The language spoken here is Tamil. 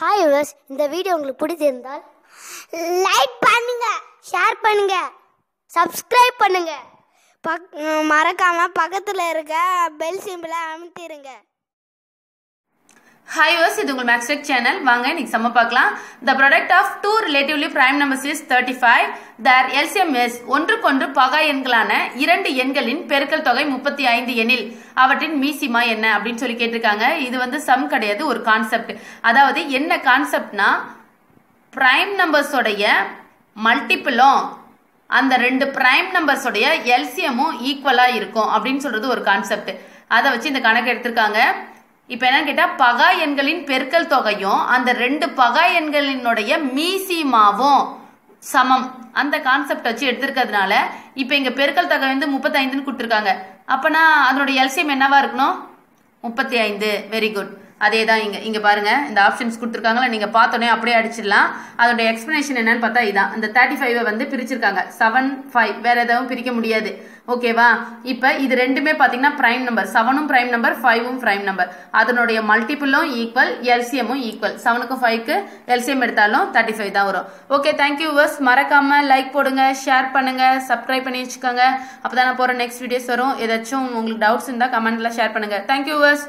Hi viewers, இந்த வீடியோ உங்களுக்கு பிடிச்சிருந்தால் லைக் பண்ணுங்க, ஷேர் பண்ணுங்க, Subscribe பண்ணுங்க. மறக்காம பக்கத்துல இருக்க பெல் சிம்பலை அமுத்திடுங்க. Hi viewers, this is your MATHS TECH channel. The product of two relatively prime numbers is 35. Their LCM is 1-1 பகா எண்களான 2 எண்களின் பெருக்கல் தொகை 35 எண்ணில் அவற்றின் மீசிமா என்ன அப்படினு சொல்லி கேட்டிருக்காங்க. இது வந்து சம் கிடையாது, ஒரு கான்செப்ட். அதாவது என்ன கான்செப்ட்னா prime numbers உடைய மல்டிபிள் அந்த ரெண்டு prime numbers உடைய LCM ஈக்குவலா இருக்கும் அப்படினு சொல்றது ஒரு கான்செப்ட். அத வச்சு இந்த கணக்கு எடுத்துட்டாங்க. இப்ப என்ன கேட்டா பகா எண்களின் பெருக்கல் தொகையும் அந்த ரெண்டு பகா எண்களினுடைய மீசிமாவும் சமம் அந்த கான்செப்ட் வச்சு எடுத்துக்கிறதுனால இப்ப இங்க பெருக்கல் தொகை வந்து 35 ன்னு கொடுத்திருக்காங்க. அப்பனா அதனுடைய எல்சிஎம் என்னவா இருக்கணும்? 35. Very good. அதேதான் இங்க இங்க பாருங்க, இந்த ஆப்ஷன்ஸ் கொடுத்திருக்காங்கல, நீங்க பார்த்தோனே அப்படியே அடிச்சிடலாம். அதனுடைய எக்ஸ்பிளனேஷன் என்னன்னு பார்த்தா இதான், இந்த 35 வந்து பிரிச்சிருக்காங்க 75, வேற எதுவும் பிரிக்க முடியாது. ஓகேவா? இப்போ இது ரெண்டுமே பாத்தீங்கன்னா prime number, 7 prime number, 5 prime number, அதனுடைய மல்டிபிளும் ஈக்குவல், எல்சிஎம்மும் ஈக்குவல். 7க்கு 5க்கு எல்சிஎம் எடுத்தாலும் 35 தான் வரும். Okay, thank you viewers. மறக்காம லைக் போடுங்க, ஷேர் பண்ணுங்க, Subscribe பண்ணி வச்சுக்கோங்க. அப்பதான் நான் போற நெக்ஸ்ட் வீடியோஸ் வரும். ஏதாச்சும் உங்களுக்கு டவுட்ஸ் இருந்தா கமெண்ட்ல ஷேர் பண்ணுங்க. Thank you viewers.